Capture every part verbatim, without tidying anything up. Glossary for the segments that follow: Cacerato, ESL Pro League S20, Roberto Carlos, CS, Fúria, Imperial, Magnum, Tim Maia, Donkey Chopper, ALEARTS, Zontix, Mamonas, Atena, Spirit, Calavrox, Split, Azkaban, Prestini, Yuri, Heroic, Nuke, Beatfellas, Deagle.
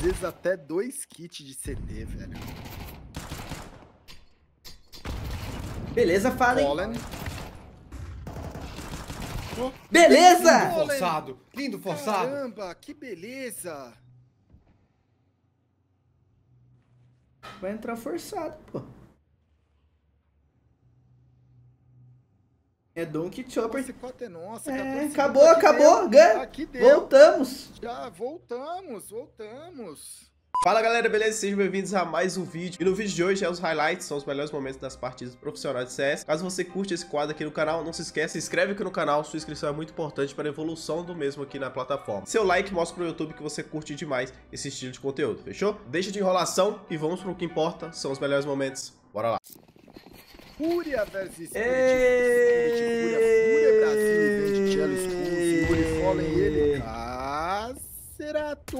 às vezes até dois kits de C T, velho. Beleza, Fallen. Fallen. Beleza! Lindo forçado. Lindo forçado. Caramba, que beleza. Vai entrar forçado, pô. É Donkey Chopper. Nossa, quatro é nossa. É, acabou, acabou. Deu. Voltamos. Já voltamos, voltamos. Fala galera, beleza? Sejam bem-vindos a mais um vídeo. E no vídeo de hoje é os highlights, são os melhores momentos das partidas profissionais de C S. Caso você curte esse quadro aqui no canal, não se esquece, se inscreve aqui no canal, sua inscrição é muito importante para a evolução do mesmo aqui na plataforma. Seu like mostra pro YouTube que você curte demais esse estilo de conteúdo, fechou? Deixa de enrolação e vamos pro que importa, são os melhores momentos. Bora lá. Fúria versus Split. Fúria, Fúria Brasil, vende Tchelo Escuro, Fúria Fola e ele. Cacerato.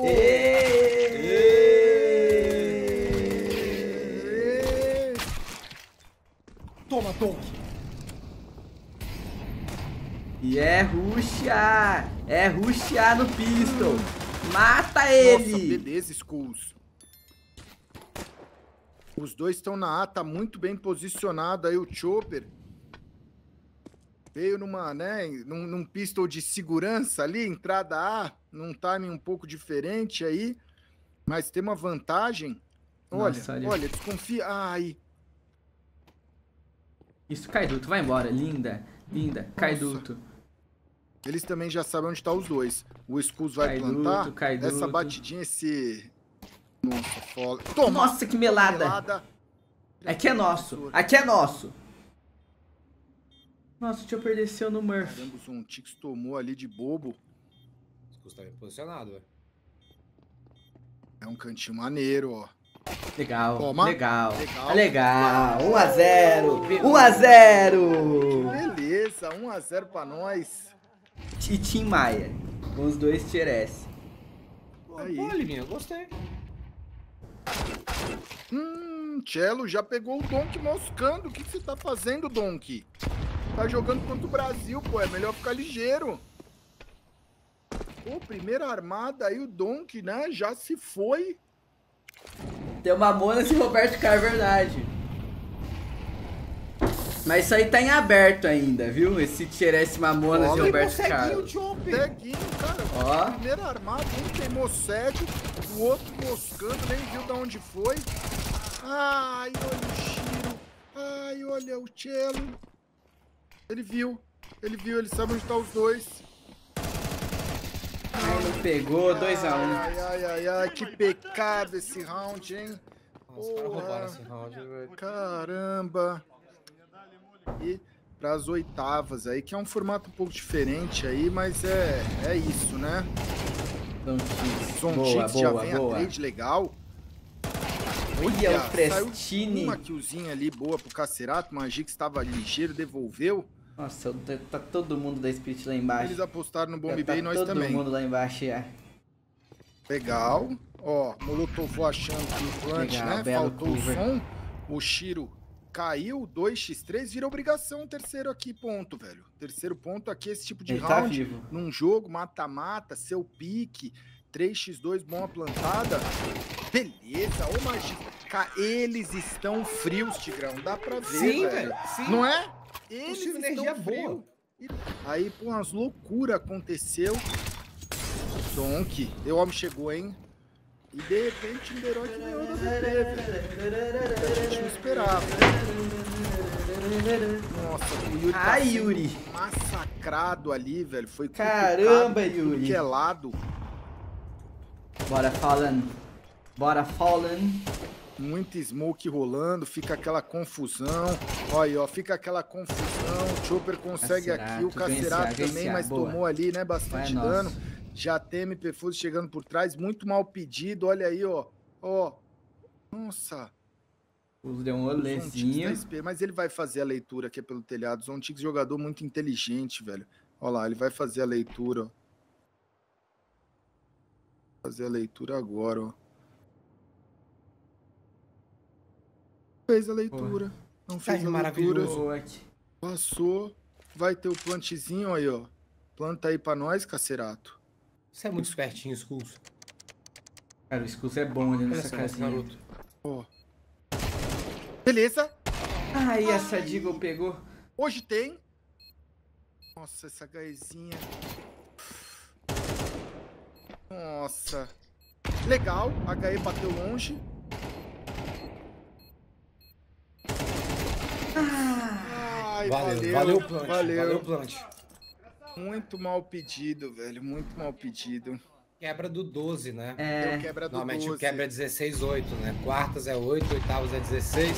Toma, Donkey. E é ruxar. É ruxar no pistol. Mata ele. Nossa, beleza, Skulls. Os dois estão na A, tá muito bem posicionado aí o Chopper. Veio numa, né, num, num pistol de segurança ali, entrada A, num timing um pouco diferente aí, mas tem uma vantagem. Olha, nossa, olha, olha, desconfia. Ai. Isso, Caiduto, vai embora. Linda, linda, Caiduto. Eles também já sabem onde tá os dois. O Skulls vai Caiduto, plantar. Caiduto. Essa batidinha, esse... Nossa, foda. Toma. Nossa, que melada. melada. Aqui é nosso. Aqui é nosso. Nossa, o Chopper desceu no Murphy. Caramba, um Tix tomou ali de bobo. O Skulls tá bem posicionado, velho. É um cantinho maneiro, ó. Legal. Toma. Legal. Legal. Legal. um a zero. um a zero. Beleza, um a zero pra nós. E Tim Maia. Com os dois tier S. Pô, Livinha, eu gostei. Hum, Cello já pegou o Donkey moscando. O que você tá fazendo, Donkey? Tá jogando contra o Brasil, pô. É melhor ficar ligeiro. Pô, primeira armada aí, o Donkey, né? Já se foi. Tem uma Mona e Roberto Carlos, é verdade. Mas isso aí tá em aberto ainda, viu? Esse Tieresse Mamonas e Roberto Carlos. Ó, ceguinho, cara. Ó. Primeiro armado, um queimou cego, o outro moscando, nem viu de onde foi. Ai, olha o Chiro. Ai, olha o Cello. Ele viu. Ele viu, ele sabe onde tá os dois. Ai, não pegou, dois a um. Ai, ai, ai, ai, que pecado esse round, hein? Nossa, os caras roubaram esse round, velho. Caramba. E para as oitavas aí, que é um formato um pouco diferente aí, mas é, é isso, né? Zontix já boa, vem boa. A trade legal. Olha, Olha o Prestini. Uma killzinha ali boa pro Cacerato, Magic estava ligeiro, devolveu. Nossa, tá todo mundo da Split lá embaixo. Eles apostaram no Bomb Bay e nós também. Todo mundo lá embaixo, é. Legal. Ó, Molotov achando que o plant, né? Faltou cover. O som. O Chiro... Caiu, dois a três, vira obrigação, terceiro aqui, ponto, velho. Terceiro ponto aqui, esse tipo de ele round, tá num jogo, mata-mata, seu pique, três a dois, bom a plantada. Beleza, ô Magica, eles estão frios, Tigrão, dá pra ver, sim, velho. Sim. Não é? Eles Poxa, estão energia boa. E... Aí, pô, umas loucuras aconteceu. Donkey, o homem chegou, hein? E de repente o Heroic ganhou da B T. A gente não esperava. Nossa, o Yuri. Ai, tá Yuri. Massacrado ali, velho. Foi caramba, Yuri. Gelado. Bora, Fallen. Bora, Fallen. Muito smoke rolando. Fica aquela confusão. Olha aí, ó. Fica aquela confusão. O Chopper consegue Cacerato, aqui. O Cacerato também, mas boa. Tomou ali, né? Bastante Vai, dano. Nossa. Já tem M P Fuso chegando por trás, muito mal pedido, olha aí, ó, ó, nossa. Fuso deu um olezinho. Mas ele vai fazer a leitura aqui pelo telhado, Zontix, jogador muito inteligente, velho. Olha lá, ele vai fazer a leitura, ó. Fazer a leitura agora, ó. Fez a leitura, não fez a leitura, passou, vai ter o plantezinho aí, ó. Planta aí pra nós, Cacerato. Você é muito espertinho, Skulls. Cara, o Skulls é bom ali nessa casinha. Oh. Beleza. Ai, Ai, essa Deagle pegou. Hoje tem. Nossa, essa gaizinha. Nossa. Legal, H E bateu longe. Ai, valeu, valeu o plant, valeu. valeu plant. Muito mal pedido, velho, muito mal pedido. Quebra do doze, né? É. Deu quebra do Normalmente doze. O quebra é dezesseis, oito, né? Quartas é oito, oitavas é dezesseis.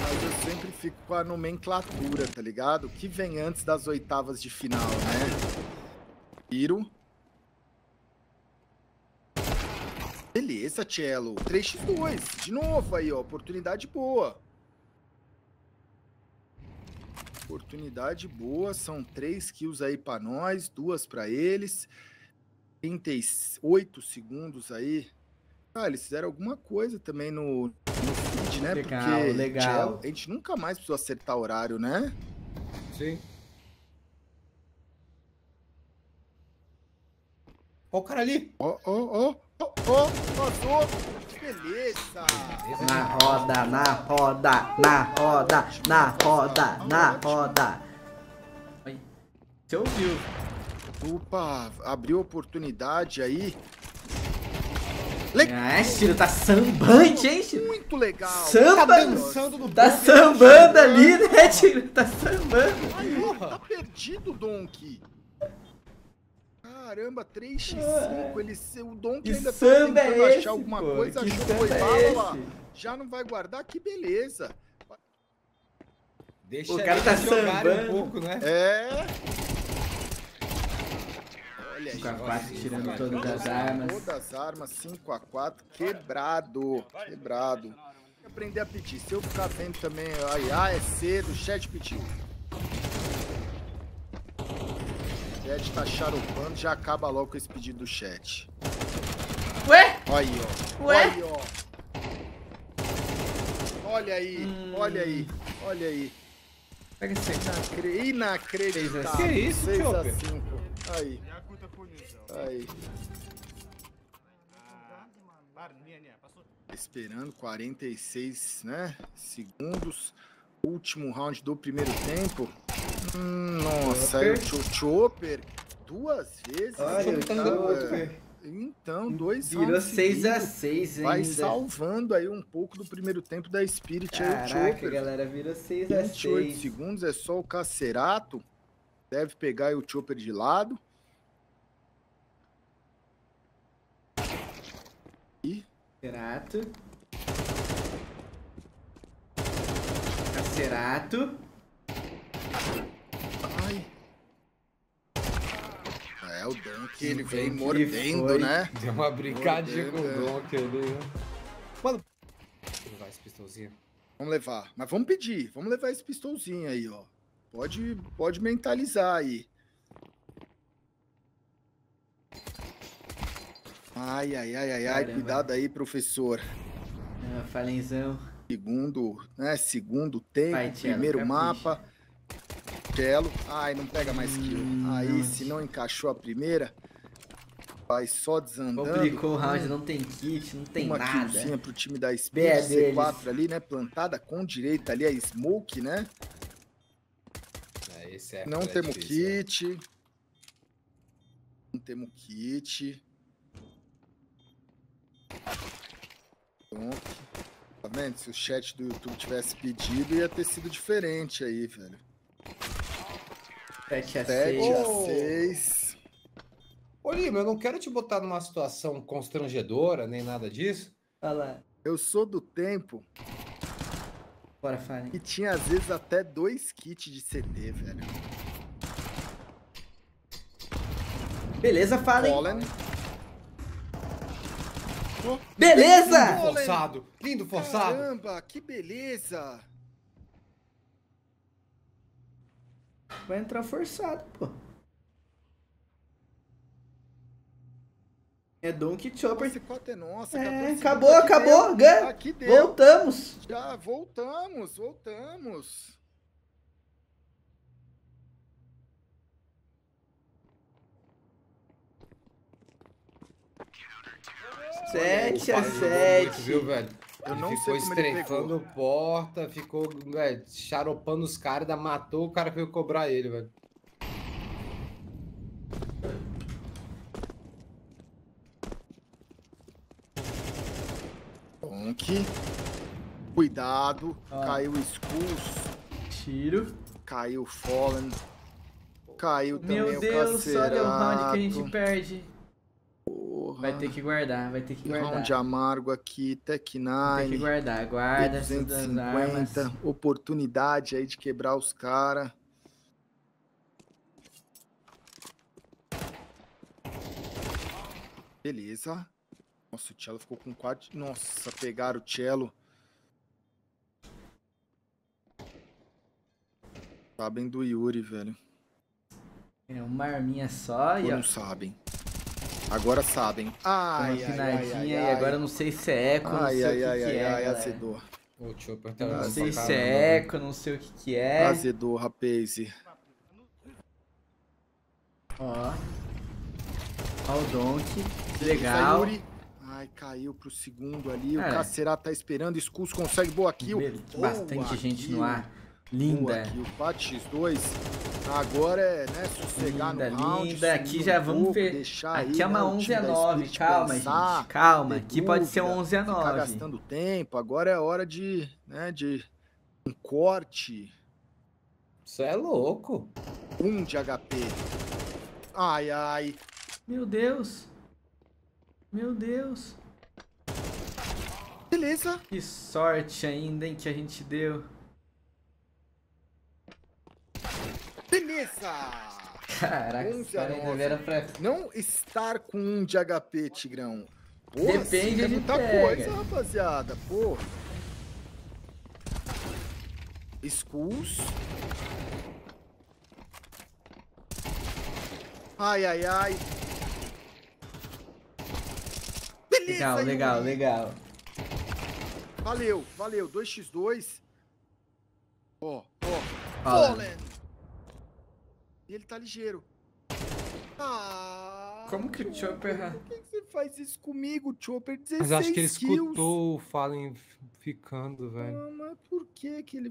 Mas eu sempre fico com a nomenclatura, tá ligado? O que vem antes das oitavas de final, né? Tiro. Beleza, Cello. três por dois. De novo aí, ó. Oportunidade boa. Oportunidade boa. São três kills aí pra nós. Duas pra eles. trinta e oito segundos aí. Ah, eles fizeram alguma coisa também no, no feed, né? Legal, Porque, legal. Cello, a gente nunca mais precisou acertar horário, né? Sim. Ó o cara ali. Ó, ó, ó. Oh, oh, passou! Beleza! Na roda, na roda, na roda, na roda, na roda. Você ouviu? Opa, abriu oportunidade aí. Legal! É, Ciro, tá sambante, hein, Ciro? Muito legal! Samba! Tá dançando no tá banco, sambando ali, né, Ciro? Tá sambando! Ai, porra, tá perdido, Donkey! Caramba, três por cinco, ele, o Donkey ainda tá tentando é esse, achar alguma pô, coisa, achou foi bala, é já não vai guardar, que beleza. Deixa o cara tá sambando um pouco, né? É. Olha aí. cinco a quatro tirando todas as armas. Todas as armas, cinco a quatro, quebrado, quebrado. Aprender a pedir, se eu ficar vendo também, ai, ah, é cedo, o chat pediu. O chat tá xaropando, já acaba logo com esse pedido do chat. Ué? Olha aí, ó. Ué? Olha aí, ó. Olha aí, hum. olha aí, olha aí. Pega esse aí. Inacreditável. Que é isso, seis a cinco. Aí. Aí. Esperando quarenta e seis, né, segundos. Último round do primeiro tempo. Hum, nossa, aí o Chopper duas vezes. Olha, tava... Então, dois virou seis a seis, hein? Vai ainda. Salvando aí um pouco do primeiro tempo da Spirit. Caraca, aí o Chopper. Galera, virou seis a seis. vinte e oito segundos, é só o Cacerato. Deve pegar aí o Chopper de lado. E... Cacerato. Cacerato. Ai. É, o Donkey, ele vem mordendo, foi. Né? Deu uma brincadinha com o Donkey ali, né? Mano, vamos levar esse pistolzinho. Vamos levar, mas vamos pedir, vamos levar esse pistolzinho aí, ó. Pode, pode mentalizar aí. Ai, ai, ai, ai, ai, cuidado aí, professor. Ah, falenzão. Segundo, né, segundo tempo, vai, Cello, primeiro mapa. Ficha. Cello. Ai, não pega mais kill. Hum, aí, nossa. Se não encaixou a primeira, vai só desandando. Complicou o round, não tem kit, não tem uma nada. Uma killzinha pro time da Spirit, C quatro ali, né? Plantada com direita ali, a smoke, né? É, esse é não temos kit. Né? Não temos kit. Pronto. Tá vendo? Se o chat do YouTube tivesse pedido, ia ter sido diferente aí, velho. sete a seis. Ô, Lima, eu não quero te botar numa situação constrangedora, nem nada disso. Fala. Eu sou do tempo... Bora, Fanny. E tinha, às vezes, até dois kits de C T, velho. Beleza, Fanny. Oh, beleza! Lindo forçado. Lindo forçado. Caramba, que beleza. Vai entrar forçado, pô. É Donkey Chopper. Nossa, é nossa. É, acabou, acabou. Deu. Voltamos. Já voltamos, voltamos. sete a sete. Viu, velho? Eu não ficou estrefando porta, ficou, velho, xaropando os caras, ainda matou o cara que veio cobrar ele, velho. Donkey. Cuidado. Ah. Caiu o Skulls. Tiro. Caiu o Fallen. Caiu também o Cacerato. Meu Deus, só deu round que a gente perde. Porra. Vai ter que guardar, vai ter que guardar. Round amargo aqui, Tec nove. Vai ter que guardar, guarda. duzentos e cinquenta, oportunidade aí de quebrar os caras. Beleza. Nossa, o Cello ficou com quatro. Nossa, pegaram o Cello. Sabem do Yuri, velho. É uma arminha só e ó. Não sabem. Agora sabem. Ai, ai, ai, ai, ai. Agora eu não sei se é eco, ai, não sei ai, o que, ai, que ai, é, ai, azedou. Ô, Chopper, tá não sei se é eco, não sei o que que é. Azedou, rapaz. Ó. Ó o Donkey. Legal. Ai, caiu pro segundo ali. Cara. O Cacerato tá esperando. Skulls consegue boa kill. Bastante boa gente kill. No ar. Linda. Aqui o quatro a dois. Agora é, né, sossegar linda, no round. Linda, aqui já um vamos ver. Aqui é uma onze a nove, calma, pensar, gente. Calma, aqui dúvida, pode ser onze a nove. Tá gastando tempo, agora é hora de, né, de um corte. Isso é louco. um de H P. Ai, ai. Meu Deus. Meu Deus. Beleza. Que sorte ainda, hein, que a gente deu. Beleza! Caraca, esse cara ainda era pra... Não estar com um de H P, Tigrão. Pô, depende assim, de muita pega. Coisa, rapaziada. Pô. Skulls. Ai, ai, ai. Beleza, legal, aí. legal, legal. Valeu, valeu. dois a dois. Ó, ó. Fallen. E ele tá ligeiro. Ah, como que o Chopper... Por que você faz isso comigo, Chopper? dezesseis Mas acho que ele kills. Escutou o Fallen ficando, velho. Ah, mas por que que ele...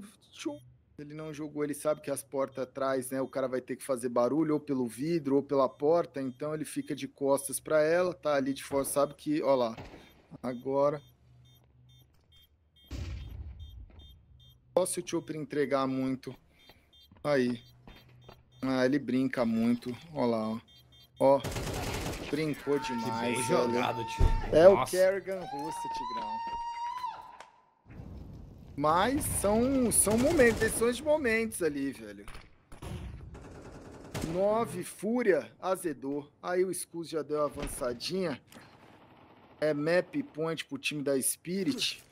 Ele não jogou, ele sabe que as portas atrás, né? O cara vai ter que fazer barulho, ou pelo vidro, ou pela porta. Então ele fica de costas pra ela, tá ali de fora, sabe que... Ó lá. Agora... Só se o Chopper entregar muito. Aí... Ah, ele brinca muito. Ó lá, ó. Ó. Brincou demais. Que bem jogado, tio. É o Kerrigan russo, Tigrão. Mas são, são momentos, decisões de momentos ali, velho. nove, Fúria, azedou. Aí o Skulls já deu uma avançadinha. É map point pro time da Spirit.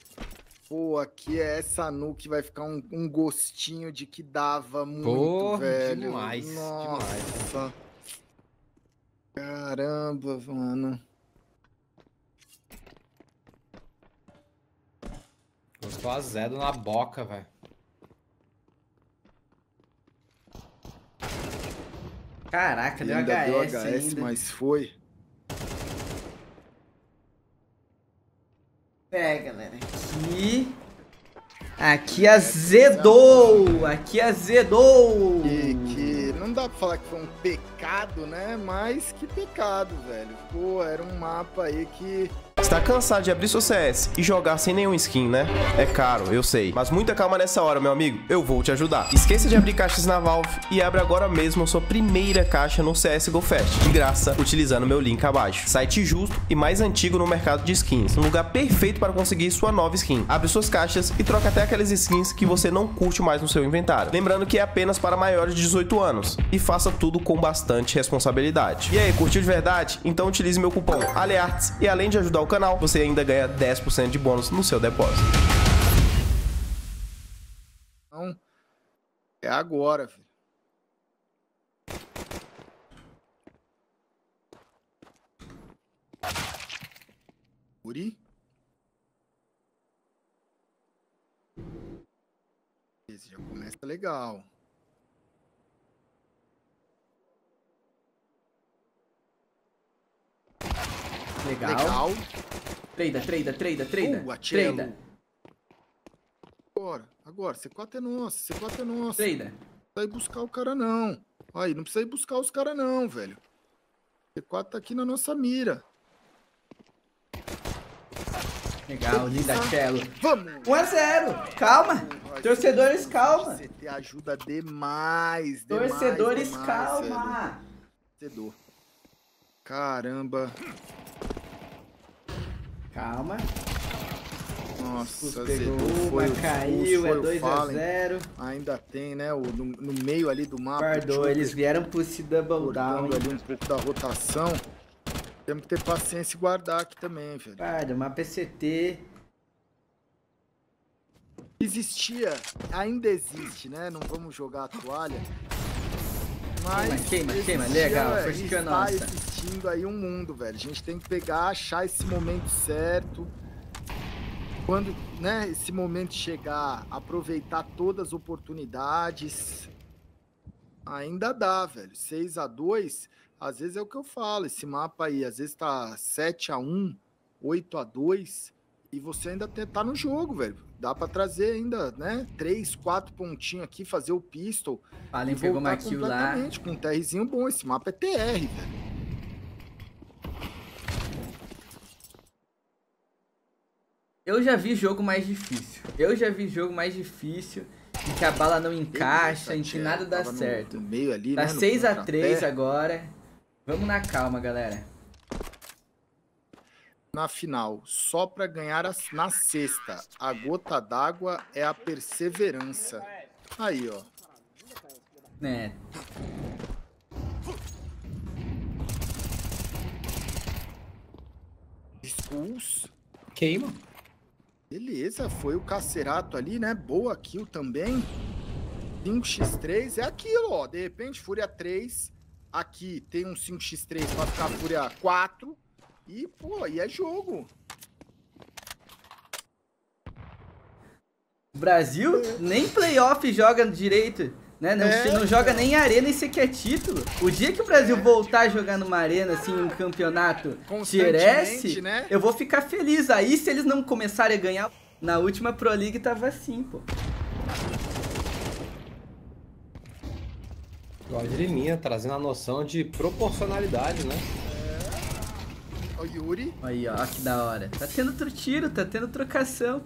Pô, aqui é essa Nuke, vai ficar um, um gostinho de que dava muito, porra, velho. Demais, Nossa. demais. Caramba, mano. Gostou azedo na boca, velho. Caraca, deu H S deu H S ainda. Mas foi. É, galera, aqui... Aqui azedou! Aqui azedou! Que, que... Não dá pra falar que foi um pecado, né? Mas que pecado, velho. Pô, era um mapa aí que... Está cansado de abrir seu C S e jogar sem nenhum skin, né? É caro, eu sei. Mas muita calma nessa hora, meu amigo. Eu vou te ajudar. Esqueça de abrir caixas na Valve e abre agora mesmo a sua primeira caixa no C S G O Fast. De graça, utilizando meu link abaixo. Site justo e mais antigo no mercado de skins. Um lugar perfeito para conseguir sua nova skin. Abre suas caixas e troca até aquelas skins que você não curte mais no seu inventário. Lembrando que é apenas para maiores de dezoito anos. E faça tudo com bastante responsabilidade. E aí, curtiu de verdade? Então utilize meu cupom ALEARTS e além de ajudar o canal, você ainda ganha dez por cento de bônus no seu depósito. Então, é agora, filho. Uri? Esse já começa legal. Legal. Legal. Treida, treida, treida, treida. Boa, treida. Agora, agora. C quatro é nossa, C quatro é nossa. Treida. Não precisa ir buscar o cara, não. Aí, não precisa ir buscar os caras, não, velho. C quatro tá aqui na nossa mira. Legal, linda, Chelo. Vamos! um a zero, calma. Torcedores, calma. C T ajuda demais, demais. Torcedores, demais, calma. Torcedor. Caramba. Calma. Nossa, pegou uma, foi, caiu, foi, é dois a zero. Ainda tem, né, o, no, no meio ali do mapa. Guardou, eles vieram pro esse double down. Ali um pouco da rotação. Temos que ter paciência e guardar aqui também, velho. Guarda, uma P C T. Existia, ainda existe, né? Não vamos jogar a toalha. Mas queima, queima, queima. Legal, é, foi a nossa. Está existindo aí um mundo, velho. A gente tem que pegar, achar esse momento certo. Quando, né, esse momento chegar, aproveitar todas as oportunidades. Ainda dá, velho. seis a dois, às vezes é o que eu falo, esse mapa aí, às vezes tá sete a um, oito a dois, e você ainda tá no jogo, velho. Dá pra trazer ainda, né, três, quatro pontinhos aqui, fazer o pistol. Fallen pegou uma kill lá. Com um TRzinho bom, esse mapa é T R, velho. Eu já vi jogo mais difícil. Eu já vi jogo mais difícil em que a bala não encaixa, em que nada dá certo. No, no meio ali, tá, né? seis a três agora. Vamos na calma, galera. Na final, só pra ganhar a, na sexta, a gota d'água é a perseverança. Aí, ó. É. Expulso. Queima. Beleza, foi o Cacerato ali, né? Boa kill também. cinco a três, é aquilo, ó. De repente, Fúria três. Aqui tem um cinco a três pra ficar Fúria quatro. E, pô, aí é jogo. O Brasil é. Nem playoff joga direito, né? Não, é, não joga nem arena, isso aqui é título. O dia que o Brasil é. voltar a jogar numa arena, assim, um campeonato T R S, né? Eu vou ficar feliz. Aí, se eles não começarem a ganhar, na última Pro League tava assim, pô. Gosto de minha, trazendo a noção de proporcionalidade, né? É. Olha o Yuri. Aí, ó, que da hora. Tá tendo outro tiro, tá tendo trocação.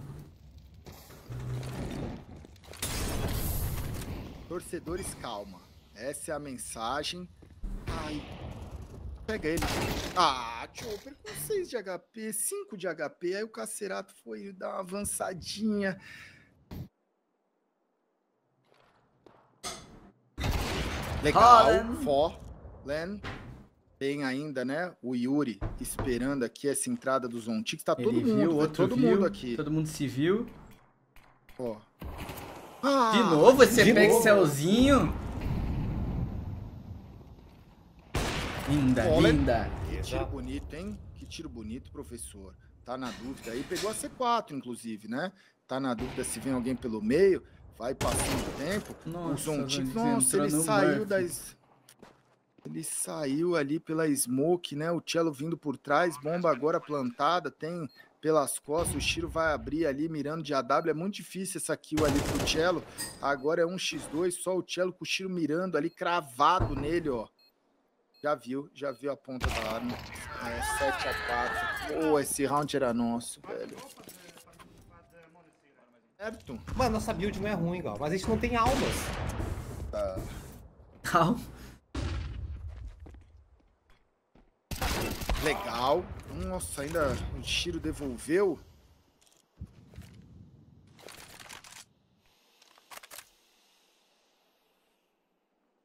Torcedores, calma. Essa é a mensagem. Ai. Pega ele. Ah, Chopper com seis de H P, cinco de H P. Aí o Cacerato foi dar uma avançadinha. Legal. Forlen. Tem ainda, né? O Yuri esperando aqui essa entrada dos Zontix. Tá todo ele mundo, viu, outro todo viu, mundo aqui. Todo mundo se viu. Ó. Ah, de novo você de pega novo. Excelzinho. Linda, Fole. Linda. Que tiro bonito, hein? Que tiro bonito, professor. Tá na dúvida aí. Pegou a C quatro, inclusive, né? Tá na dúvida se vem alguém pelo meio. Vai passando o tempo. Nossa, o Zonti... Nossa ele saiu da... Ele saiu ali pela smoke, né? O Cello vindo por trás. Bomba agora plantada. Tem... pelas costas, o tiro vai abrir ali, mirando de A W, é muito difícil essa kill ali pro Cello, agora é um a dois, só o Cello com o tiro mirando ali, cravado nele, ó. Já viu, já viu a ponta da arma, é, sete a quatro, pô, esse round era nosso, velho. Certo? Mano, nossa build não é ruim, ó, mas a gente não tem almas. Tá. Calma. Legal. Nossa, ainda o tiro devolveu.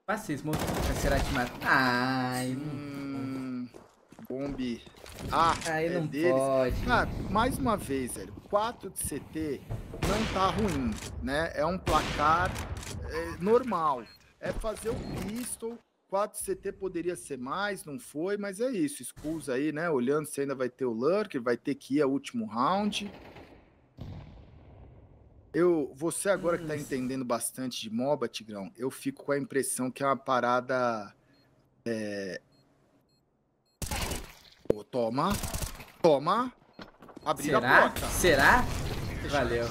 Fascismo. Será que mata? Ai. Hum, bombe. Ah, aí é não deles. Pode. Cara, mais uma vez, velho. quatro de C T não tá ruim, né? É um placar é, normal. É fazer o pistol. quatro C T poderia ser mais, não foi, mas é isso. Skulls aí, né? Olhando se ainda vai ter o Lurker, vai ter que ir ao último round. Eu, você agora que tá entendendo bastante de MOBA, Tigrão, eu fico com a impressão que é uma parada... É... Pô, toma! Toma. Abrir será? A porta. Será? Valeu.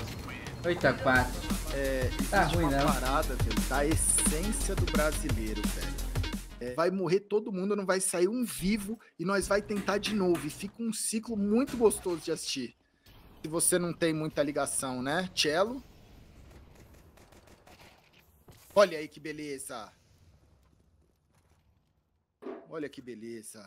oito a quatro. É, tá ruim, uma não. Parada, velho, da essência do brasileiro, velho. É, vai morrer todo mundo, não vai sair um vivo e nós vai tentar de novo. E fica um ciclo muito gostoso de assistir. Se você não tem muita ligação, né? Cello. Olha aí que beleza. Olha que beleza.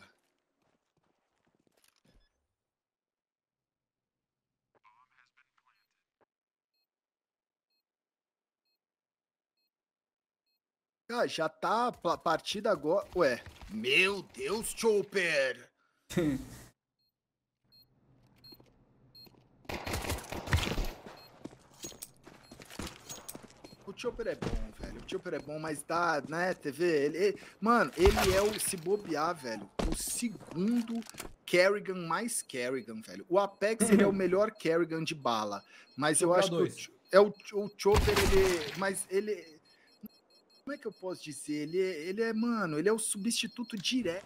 Ah, já tá a partida agora. Ué. Meu Deus, Chopper. O Chopper é bom, velho. O Chopper é bom, mas dá, né, T V? Ele, ele, mano, ele é o, se bobear, velho, o segundo Kerrigan mais Kerrigan, velho. O Apex, ele é o melhor Kerrigan de bala. Mas eu acho que o, é o, o Chopper, ele... Mas ele... Como é que eu posso dizer? Ele, ele é, mano, ele é o substituto direto.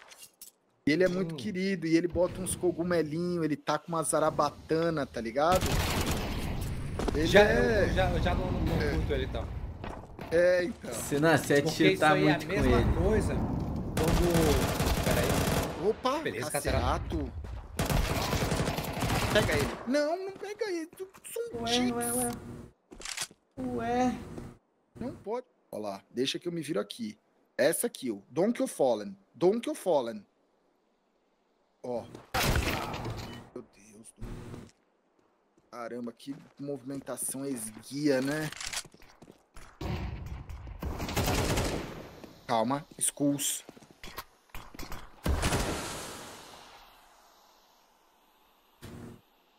Ele é muito hum. querido e ele bota uns cogumelinhos, ele tá com uma zarabatana, tá ligado? Ele já, é... eu, já, eu já não, não curto é. ele, então. É, então. Se não, você tá muito com ele. Porque isso aí é a mesma coisa quando... Pera aí. Opa, beleza, Cacerato. Pega ele. Não, não pega ele. Ué, ué, ué. Ué. Não pode. Olha lá, deixa que eu me viro aqui. Essa aqui, ó. Donkey Fallen. Donkey Fallen. Ó. Meu Deus do céu. Caramba, que movimentação esguia, né? Calma, Skulls.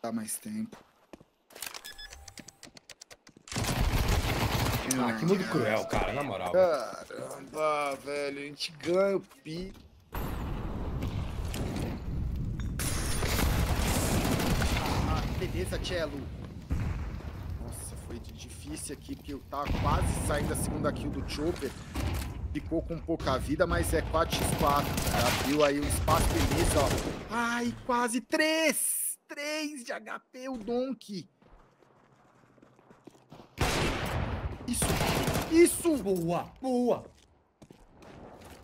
Dá mais tempo. Ah, que mundo cruel, cara, na moral. Caramba, velho, a gente ganha o pi. Beleza, Cello. Nossa, foi difícil aqui, porque eu tava quase saindo da segunda kill do Chopper. Ficou com pouca vida, mas é quatro a quatro. Abriu aí o espaço, beleza, ó. Ai, quase três! três de H P, o Donkey. Isso! Isso! Boa! Boa!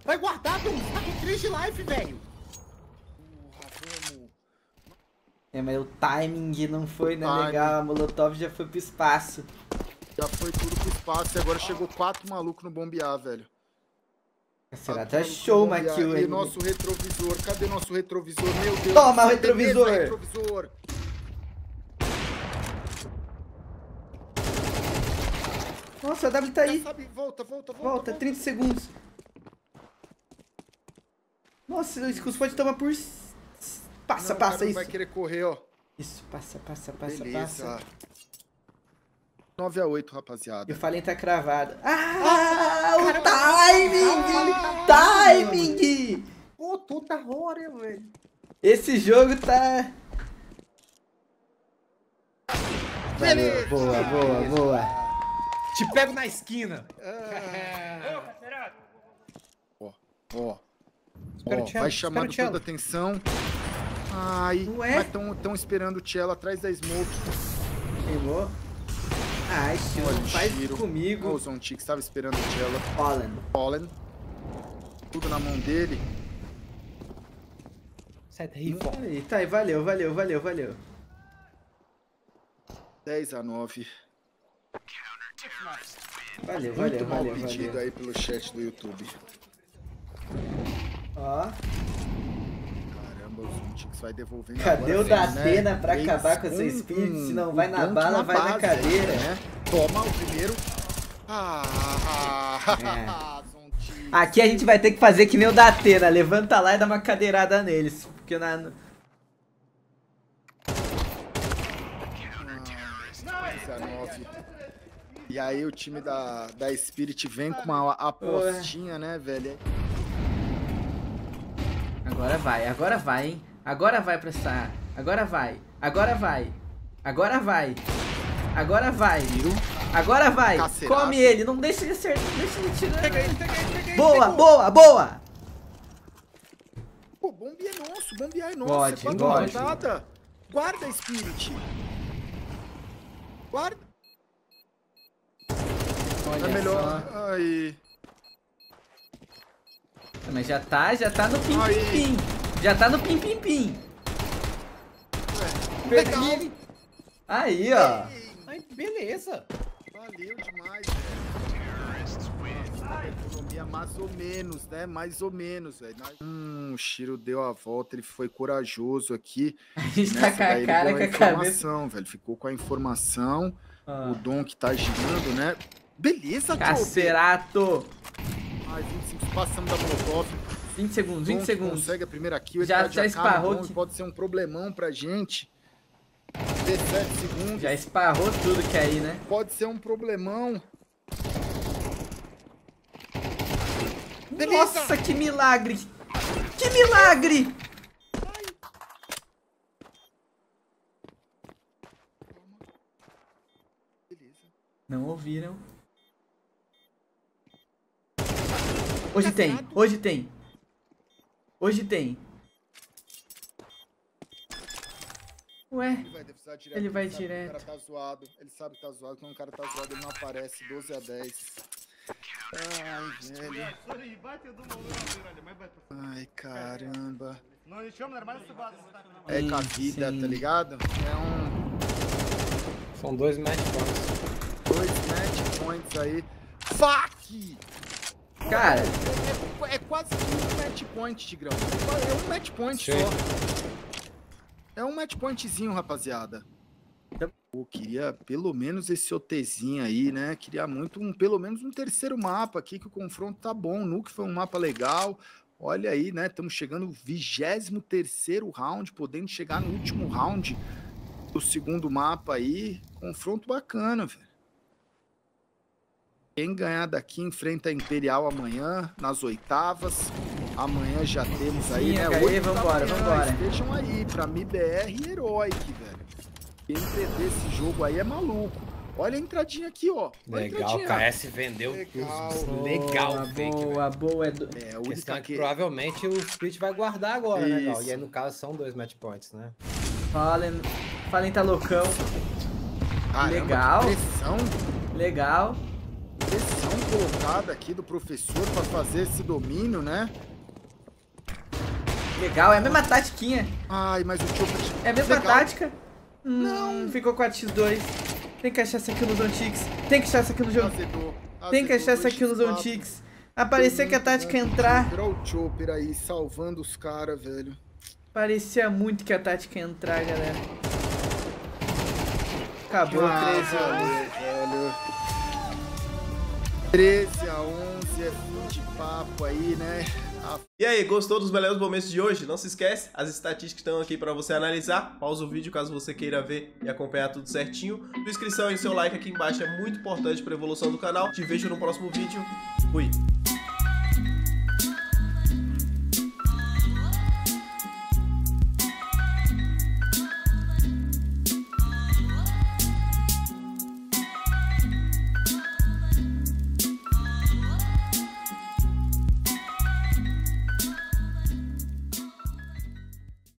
Vai guardar, Dom! Tá com três de life, velho! É, mas o timing não foi, né, timing. Legal. A Molotov já foi pro espaço. Já foi tudo pro espaço e agora chegou quatro malucos no bombear, velho. Será até show, Maquil, aí. Cadê nosso retrovisor? Cadê nosso retrovisor? Meu Deus! Toma, retrovisor! retrovisor! Nossa, a W tá aí. Sabe, volta, volta, volta. Volta, trinta segundos. Nossa, o Skulls pode tomar por... Passa, não, passa, isso. Vai querer correr, ó. Isso, passa, passa, passa, beleza. Passa. nove a oito, rapaziada. Eu falei tá cravado. Ah, ah o caramba. Timing! Timing! Pô, toda hora, velho. Esse jogo tá... Beleza. Boa, boa, boa. Te pego na esquina. Ah. Ó, ó. Ó, vai chamando toda a atenção. Ai, ué? Mas tão, tão esperando o Cello atrás da smoke. Pegou? Ai, senhor, olha, faz tiro. Comigo. O Zontic estava esperando o Cello. Fallen. Fallen. Tudo na mão dele. Sai daí, pô. Tá aí, valeu, valeu, valeu, valeu. dez a nove. Valeu, valeu, muito valeu, mal valeu, pedido valeu. Aí pelo chat do YouTube. Ó. Caramba, o Zuntix vai devolvendo. Cadê agora, o da Atena, né? Pra três, acabar com um, essa Spirit? Se não vai um na bala, na vai base, na cadeira. Né? Toma o primeiro. Ah, ah, é. Aqui a gente vai ter que fazer que nem o da Atena. Levanta lá e dá uma cadeirada neles. Porque na... E aí o time da, da Spirit vem com uma apostinha, né, velho? Agora vai, agora vai, hein? Agora vai pra essa... Agora vai, agora vai, agora vai, agora vai, agora vai, Caceraço. Come ele, não deixa ele acertar, não deixa ele tirar. Pega ele, pega ele, pega ele. Boa, pegou. Boa, boa! Pô, bombe é nosso, bombear é nosso. God, é God. Rodada. Guarda, Spirit. Guarda. Olha é melhor. Só. Aí. Mas já tá, já tá no pim, pim, pim. Já tá no pim, pim, pim. É, perdi. Aí, ó. Aí, beleza. Valeu demais, velho. Mais ou menos, né? Mais ou menos, velho. Hum, o Shiro deu a volta, ele foi corajoso aqui. A gente tá com a cara, com a cabeça. Velho. Ficou com a informação. Ah. O Donkey tá girando, né? Beleza, cara. Cacerato. Mais vinte e cinco, passamos da Molotov. vinte segundos, vinte segundos. Consegue a primeira kill. Já, já esparrou. Que... Pode ser um problemão pra gente. dezessete segundos. Já esparrou tudo que aí, né? Pode ser um problemão. Beleza. Nossa, que milagre! Que milagre! Beleza. Não ouviram. Hoje tem, hoje tem. Hoje tem. Ué, ele vai defusar direto. Ele vai direto. O cara tá zoado, ele sabe que tá zoado. Quando o cara tá zoado, ele não aparece. doze a dez. Ai, velho. Ai, caramba. É com a vida, tá ligado? É um... São dois match points. Dois match points aí. Fuck! Cara, é, é, é quase um match point, Tigrão. É um match point sim. Só. É um match pointzinho, rapaziada. Pô, queria pelo menos esse OTzinho aí, né? Queria muito, um, pelo menos um terceiro mapa aqui, que o confronto tá bom. O Nuke foi um mapa legal. Olha aí, né? Estamos chegando no vigésimo terceiro round, podendo chegar no último round do segundo mapa aí. Confronto bacana, velho. Quem ganhar daqui enfrenta a Imperial amanhã, nas oitavas. Amanhã já temos aí, sim, né? Aí, vambora, vambora. Deixam aí, pra mim, B R e Heroic, velho. Quem perder esse jogo aí é maluco. Olha a entradinha aqui, ó. Legal, o K S vendeu legal, tudo. Legal, boa, fake, boa, velho. Boa, é do... é, o questão é que... que provavelmente o Split vai guardar agora, isso. Né, Gal? E aí, no caso, são dois match points, né? Fallen, Fallen tá loucão. Caramba, legal. Legal. Pressão colocada aqui do professor pra fazer esse domínio, né? Legal, é a mesma tatiquinha. Ai, mas o tio... É a mesma legal. Tática. Hum, não. Ficou com a X dois. Tem que achar essa aqui no Zontix. Tem que achar essa aqui no Zontix. Tem que achar essa aqui no Zontix. Aparecia que a tática ia entrar. Entrou o Chopper aí, salvando os caras, velho. Parecia muito que a tática ia entrar, galera. Acabou o treze. treze a onze, é fim de papo aí, né? A... E aí, gostou dos belos momentos de hoje? Não se esquece, as estatísticas estão aqui para você analisar. Pausa o vídeo caso você queira ver e acompanhar tudo certinho. Sua inscrição e seu like aqui embaixo é muito importante para a evolução do canal. Te vejo no próximo vídeo. Fui!